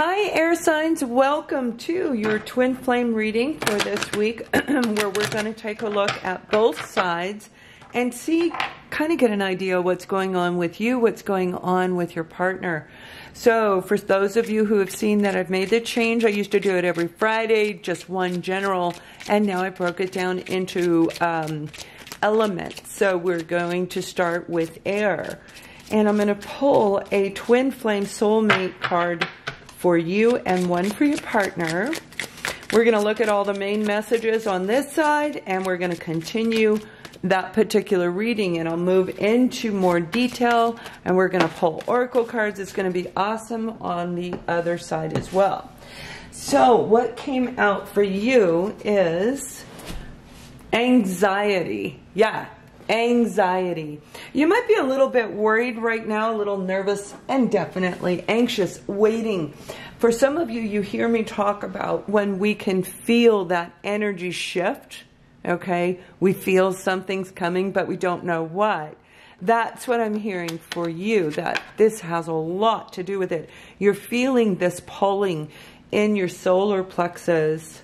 Hi, air signs. Welcome to your twin flame reading for this week, where we're going to take a look at both sides and see, kind of get an idea what's going on with you, what's going on with your partner. So for those of you who have seen that I've made the change, I used to do it every Friday, just one general, and now I broke it down into elements. So we're going to start with air. And I'm going to pull a twin flame soulmate card for you and one for your partner. We're going to look at all the main messages on this side, and we're going to continue that particular reading, and I'll move into more detail, and we're going to pull oracle cards. It's going to be awesome on the other side as well. So what came out for you is anxiety. Yeah. Anxiety. You might be a little bit worried right now, a little nervous, and definitely anxious, waiting. For some of you, you hear me talk about when we can feel that energy shift, okay? We feel something's coming, but we don't know what. That's what I'm hearing for you, that this has a lot to do with it. You're feeling this pulling in your solar plexus.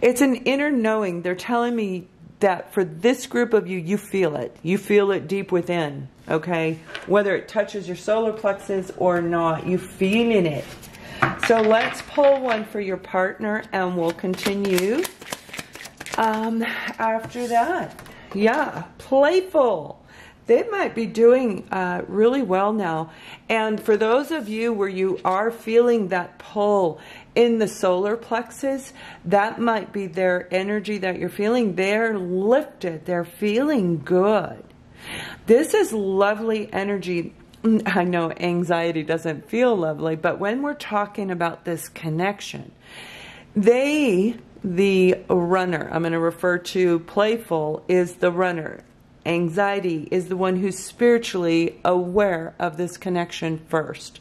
It's an inner knowing. They're telling me that for this group of you, you feel it. You feel it deep within, okay? Whether it touches your solar plexus or not, you feeling it. So let's pull one for your partner, and we'll continue after that. Yeah, playful. They might be doing really well now. And for those of you where you are feeling that pull in the solar plexus, that might be their energy that you're feeling. They're lifted. They're feeling good. This is lovely energy. I know anxiety doesn't feel lovely, but when we're talking about this connection, the runner, I'm going to refer to playful, is the runner. Anxiety is the one who's spiritually aware of this connection first.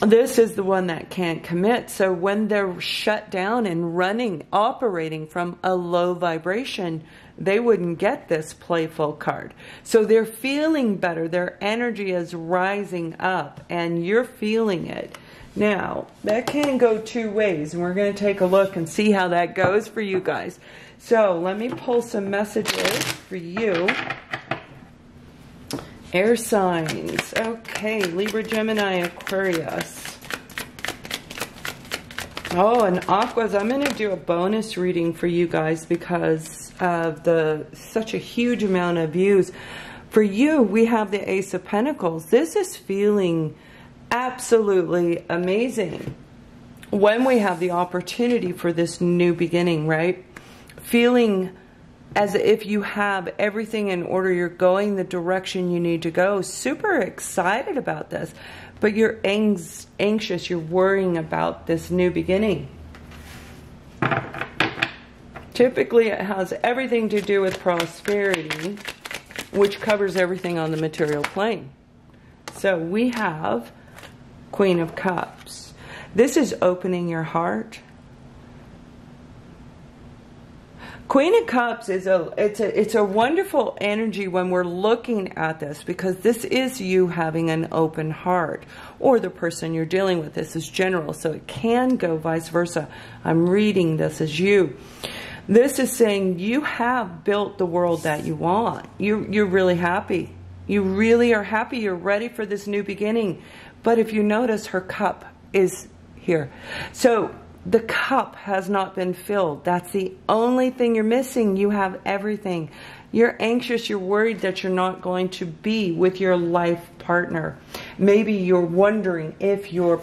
This is the one that can't commit. So when they're shut down and running, operating from a low vibration, they wouldn't get this playful card. So they're feeling better. Their energy is rising up, and you're feeling it. Now, that can go two ways, and we're going to take a look and see how that goes for you guys. So let me pull some messages for you. Air signs. Okay, Libra, Gemini, Aquarius. Oh, and Aquas. I'm going to do a bonus reading for you guys because of such a huge amount of views. For you, we have the Ace of Pentacles. This is feeling absolutely amazing when we have the opportunity for this new beginning, right? Feeling as if you have everything in order, you're going the direction you need to go. Super excited about this, but you're anxious, you're worrying about this new beginning. Typically, it has everything to do with prosperity, which covers everything on the material plane. So we have Queen of Cups. This is opening your heart. Queen of Cups is it's a wonderful energy when we're looking at this, because this is you having an open heart, or the person you're dealing with. This is general, so it can go vice versa. I'm reading this as you. This is saying you have built the world that you want. You're really happy. You really are happy. You're ready for this new beginning. But if you notice, her cup is here. So the cup has not been filled. That's the only thing you're missing. You have everything. You're anxious. You're worried that you're not going to be with your life partner. Maybe you're wondering if your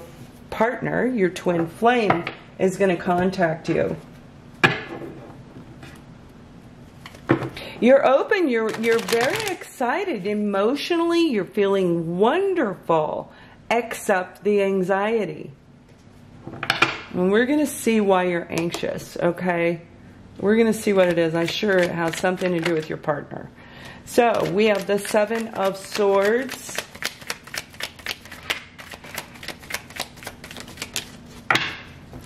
partner, your twin flame, is going to contact you. You're open. You're very excited. Emotionally, you're feeling wonderful. Accept the anxiety. And we're going to see why you're anxious, okay? We're going to see what it is. I'm sure it has something to do with your partner. So we have the Seven of Swords.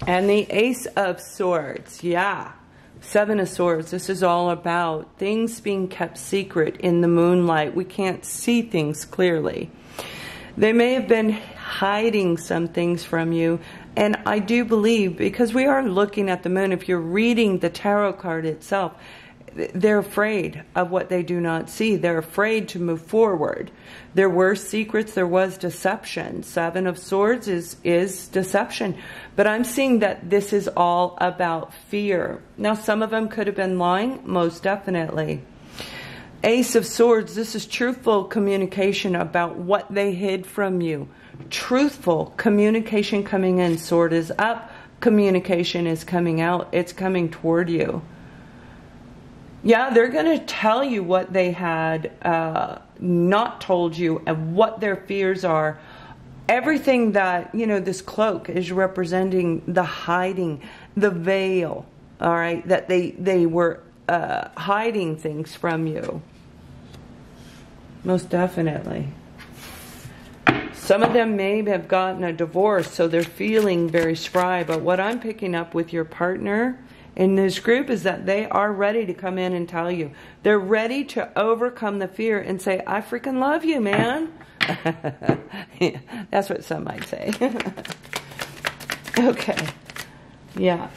And the Ace of Swords. Yeah. Seven of Swords. This is all about things being kept secret in the moonlight. We can't see things clearly. They may have been hiding some things from you. And I do believe, because we are looking at the moon, if you're reading the tarot card itself, they're afraid of what they do not see. They're afraid to move forward. There were secrets. There was deception. Seven of Swords is deception. But I'm seeing that this is all about fear. Now, some of them could have been lying, most definitely. Ace of Swords, this is truthful communication about what they hid from you. Truthful communication coming in. Sword is up. Communication is coming out. It's coming toward you. Yeah, they're going to tell you what they had not told you and what their fears are. Everything that, you know, this cloak is representing the hiding, the veil, all right, that they were hiding things from you. Most definitely. Some of them may have gotten a divorce, so they're feeling very spry. But what I'm picking up with your partner in this group is that they are ready to come in and tell you. They're ready to overcome the fear and say, I freaking love you, man. Yeah, that's what some might say. Okay. Yeah.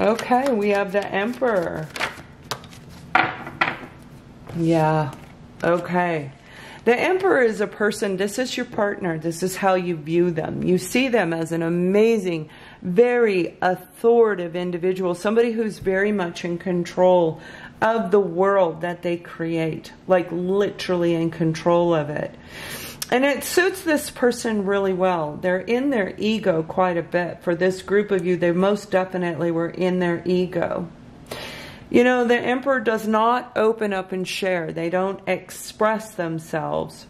Okay, we have the Emperor. Yeah. Okay. The Emperor is a person. This is your partner. This is how you view them. You see them as an amazing, very authoritative individual, somebody who's very much in control of the world that they create, like literally in control of it. And it suits this person really well. They're in their ego quite a bit. For this group of you, they most definitely were in their ego. You know, the Emperor does not open up and share. They don't express themselves.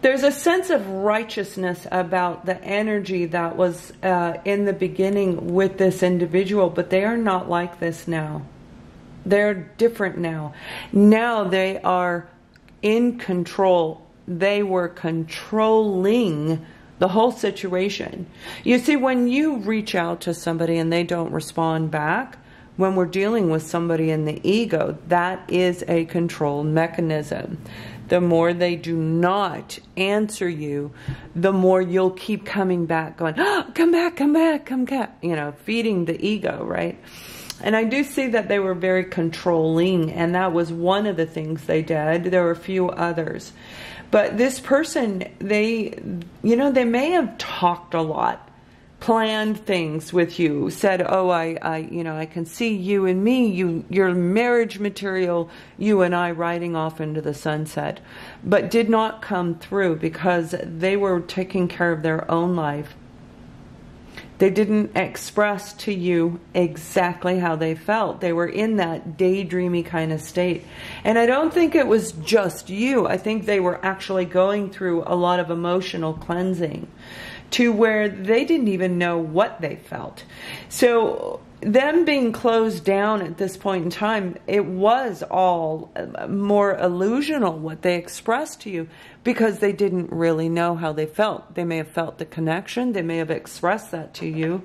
There's a sense of righteousness about the energy that was in the beginning with this individual, but they are not like this now. They're different now. Now they are in control. They were controlling the whole situation. You see, when you reach out to somebody and they don't respond back, when we're dealing with somebody in the ego, that is a control mechanism. The more they do not answer you, the more you'll keep coming back going, oh, come back, come back, come back. You know, feeding the ego, right? And I do see that they were very controlling, and that was one of the things they did. There were a few others. But this person, they, you know, they may have talked a lot, planned things with you, said, oh, I can see you and me, your marriage material, you and I riding off into the sunset, but did not come through because they were taking care of their own life. They didn't express to you exactly how they felt. They were in that daydreamy kind of state. And I don't think it was just you. I think they were actually going through a lot of emotional cleansing to where they didn't even know what they felt. So them being closed down at this point in time, it was all more illusional what they expressed to you because they didn't really know how they felt. They may have felt the connection. They may have expressed that to you.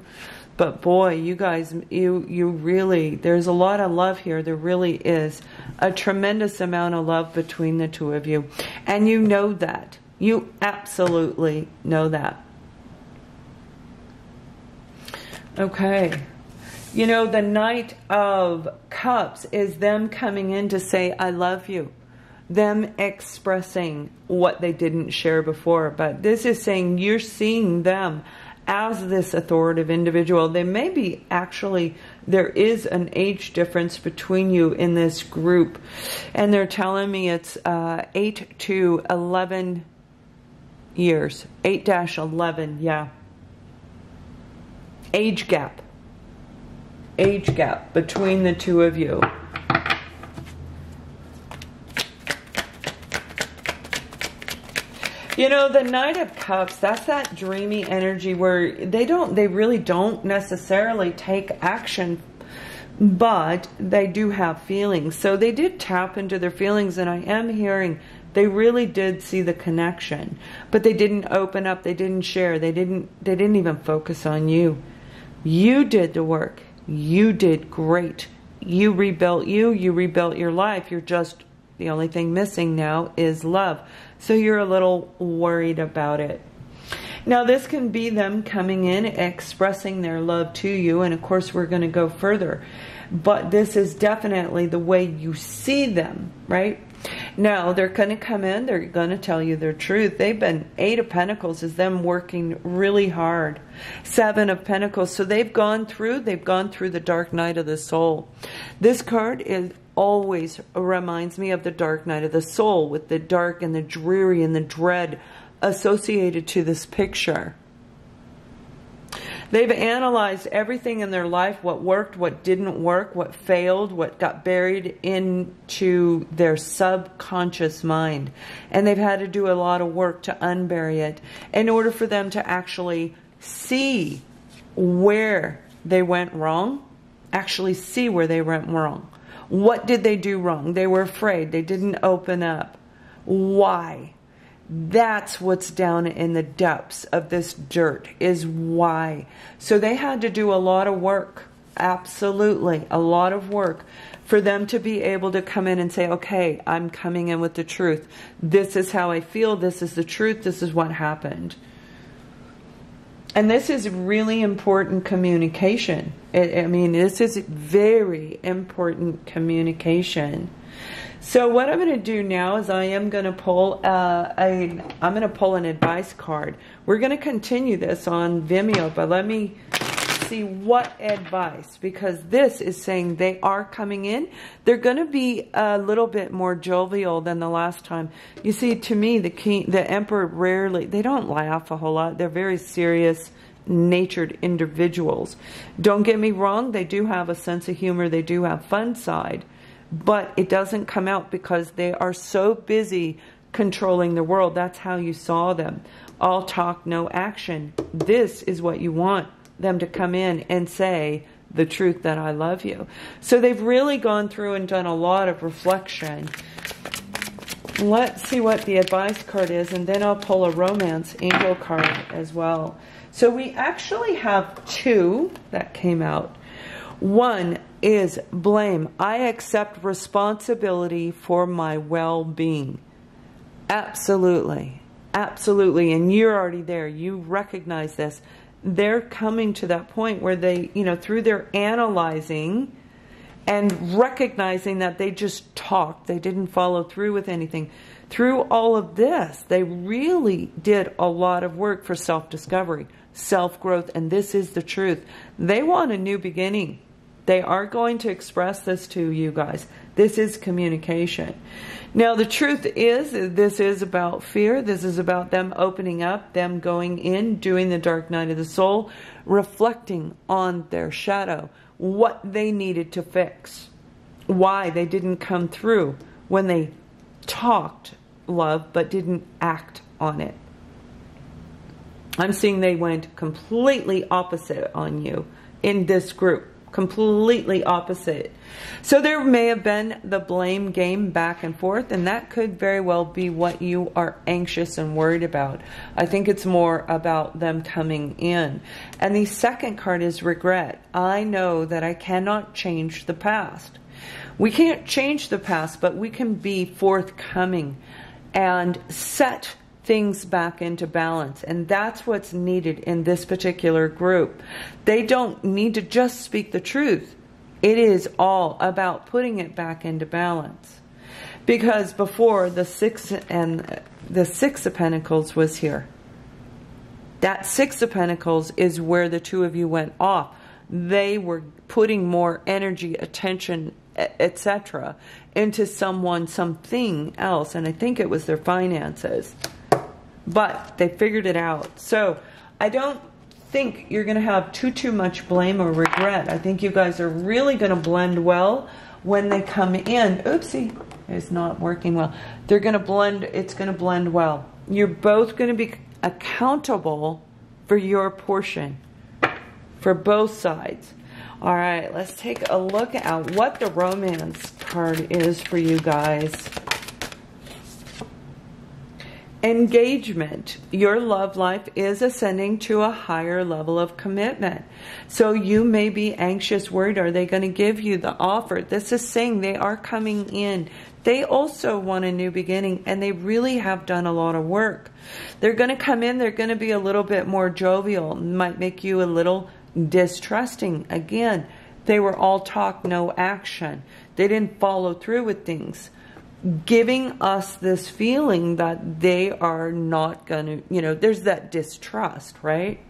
But boy, you guys, you really, there's a lot of love here. There really is a tremendous amount of love between the two of you. And you know that. You absolutely know that. Okay. You know, the Knight of Cups is them coming in to say, I love you. Them expressing what they didn't share before. But this is saying you're seeing them as this authoritative individual. They may be actually, there is an age difference between you in this group. And they're telling me it's 8 to 11 years. 8-11, yeah. Age gap. Age gap between the two of you. You know, the Knight of Cups, that's that dreamy energy where they really don't necessarily take action, but they do have feelings. So they did tap into their feelings, and I am hearing they really did see the connection, but they didn't open up, they didn't share, they didn't even focus on you. You did the work. You did great. You rebuilt you. You rebuilt your life. You're just, the only thing missing now is love. So you're a little worried about it. Now this can be them coming in, expressing their love to you. And of course we're going to go further. But this is definitely the way you see them, right? Now they're going to come in. They're going to tell you their truth. They've been, Eight of Pentacles is them working really hard. Seven of Pentacles. So they've gone through the dark night of the soul. This card is always reminds me of the dark night of the soul, with the dark and the dreary and the dread associated to this picture. They've analyzed everything in their life, what worked, what didn't work, what failed, what got buried into their subconscious mind. And they've had to do a lot of work to unbury it in order for them to actually see where they went wrong, What did they do wrong? They were afraid. They didn't open up. Why? That's what's down in the depths of this dirt, is why. So they had to do a lot of work. Absolutely. A lot of work for them to be able to come in and say, okay, I'm coming in with the truth. This is how I feel. This is the truth. This is what happened. And this is really important communication. I mean, this is very important communication. So what I'm going to do now is I am going to pull an advice card. We're going to continue this on Vimeo, but let me see what advice, because this is saying they are coming in. They're going to be a little bit more jovial than the last time. You see, to me, the Emperor rarely, they don't laugh a whole lot. They're very serious natured individuals. Don't get me wrong. They do have a sense of humor. They do have fun side, but it doesn't come out because they are so busy controlling the world. That's how you saw them. All talk, no action. This is what you want them to come in and say, the truth that I love you. So they've really gone through and done a lot of reflection. Let's see what the advice card is, and then I'll pull a romance angel card as well. So we actually have two that came out. One is blame. I accept responsibility for my well-being. Absolutely. Absolutely. And you're already there. You recognize this. They're coming to that point where they, you know, through their analyzing and recognizing that they just talked, they didn't follow through with anything. Through all of this, they really did a lot of work for self-discovery, self-growth, and this is the truth. They want a new beginning. They are going to express this to you guys. This is communication. Now, the truth is, this is about fear. This is about them opening up, them going in, doing the dark night of the soul, reflecting on their shadow, what they needed to fix, why they didn't come through when they talked love but didn't act on it. I'm seeing they went completely opposite on you in this group. Completely opposite. So there may have been the blame game back and forth, and that could very well be what you are anxious and worried about. I think it's more about them coming in. And the second card is regret. I know that I cannot change the past. We can't change the past, but we can be forthcoming and set things back into balance. And that's what's needed in this particular group. They don't need to just speak the truth. It is all about putting it back into balance. Because before, the Six of Pentacles was here. That Six of Pentacles is where the two of you went off. They were putting more energy, attention, etc. into someone, something else. And I think it was their finances. But they figured it out. So I don't think you're going to have too much blame or regret. I think you guys are really going to blend well when they come in. Oopsie, it's not working well. They're going to blend. It's going to blend well. You're both going to be accountable for your portion, for both sides. All right, let's take a look at what the romance card is for you guys. Engagement. Your love life is ascending to a higher level of commitment. So you may be anxious, worried, are they going to give you the offer? This is saying they are coming in. They also want a new beginning, and they really have done a lot of work. They're going to come in, they're going to be a little bit more jovial, might make you a little distrusting. Again, they were all talk, no action. They didn't follow through with things, giving us this feeling that they are not going to, you know, there's that distrust, right?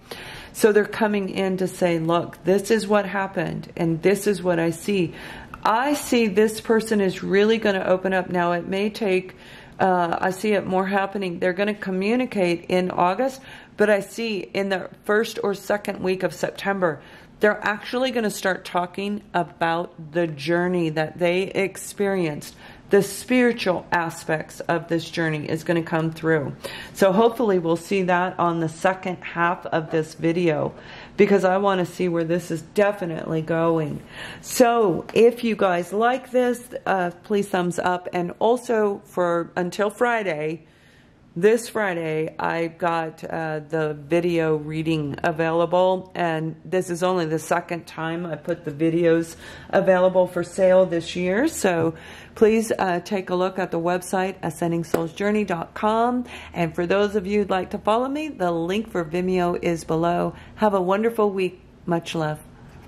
So they're coming in to say, look, this is what happened, and this is what I see. I see this person is really going to open up. Now, it may take, I see it more happening. They're going to communicate in August, but I see in the first or second week of September, they're actually going to start talking about the journey that they experienced. The spiritual aspects of this journey is going to come through. So hopefully we'll see that on the second half of this video, because I want to see where this is definitely going. So if you guys like this, please thumbs up. And also for until Friday, this Friday, I've got the video reading available, and this is only the second time I put the videos available for sale this year. So please take a look at the website, ascendingsoulsjourney.com. And for those of you who'd like to follow me, the link for Vimeo is below. Have a wonderful week. Much love.